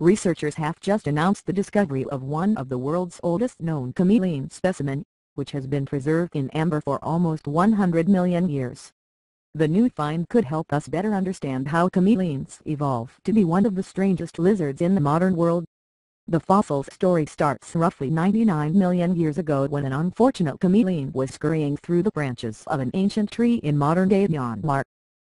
researchers have just announced the discovery of one of the world's oldest known chameleon specimen, which has been preserved in amber for almost 100 million years. The new find could help us better understand how chameleons evolved to be one of the strangest lizards in the modern world. The fossil's story starts roughly 99 million years ago when an unfortunate chameleon was scurrying through the branches of an ancient tree in modern-day Myanmar.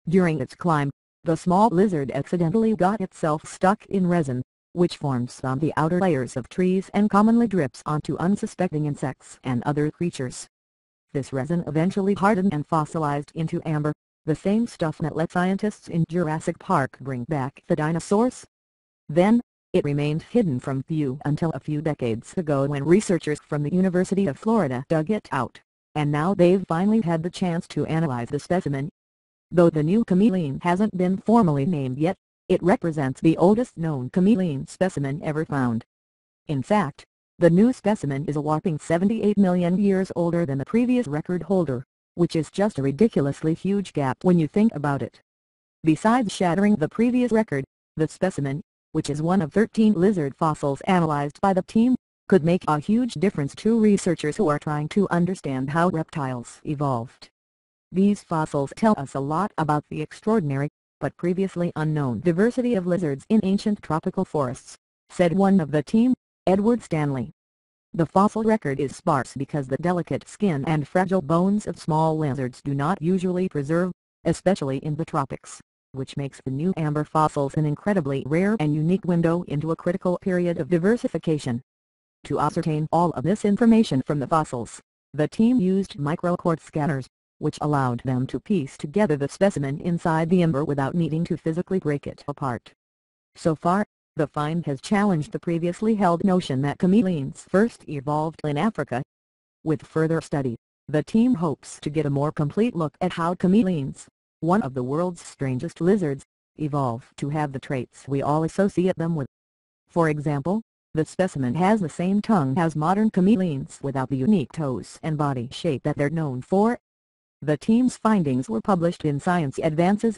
During its climb, the small lizard accidentally got itself stuck in resin, which forms on the outer layers of trees and commonly drips onto unsuspecting insects and other creatures. This resin eventually hardened and fossilized into amber, the same stuff that let scientists in Jurassic Park bring back the dinosaurs. Then, it remained hidden from view until a few decades ago when researchers from the University of Florida dug it out, and now they've finally had the chance to analyze the specimen. Though the new chameleon hasn't been formally named yet, it represents the oldest known chameleon specimen ever found. In fact, the new specimen is a whopping 78 million years older than the previous record holder, which is just a ridiculously huge gap when you think about it. Besides shattering the previous record, the specimen, which is one of 13 lizard fossils analyzed by the team, could make a huge difference to researchers who are trying to understand how reptiles evolved. These fossils tell us a lot about the extraordinary, but previously unknown diversity of lizards in ancient tropical forests, said one of the team, Edward Stanley. The fossil record is sparse because the delicate skin and fragile bones of small lizards do not usually preserve, especially in the tropics, which makes the new amber fossils an incredibly rare and unique window into a critical period of diversification. To ascertain all of this information from the fossils, the team used micro-CT scanners, which allowed them to piece together the specimen inside the amber without needing to physically break it apart. So far, the find has challenged the previously held notion that chameleons first evolved in Africa. With further study, the team hopes to get a more complete look at how chameleons, one of the world's strangest lizards, evolved to have the traits we all associate them with. For example, the specimen has the same tongue as modern chameleons without the unique toes and body shape that they're known for. The team's findings were published in Science Advances,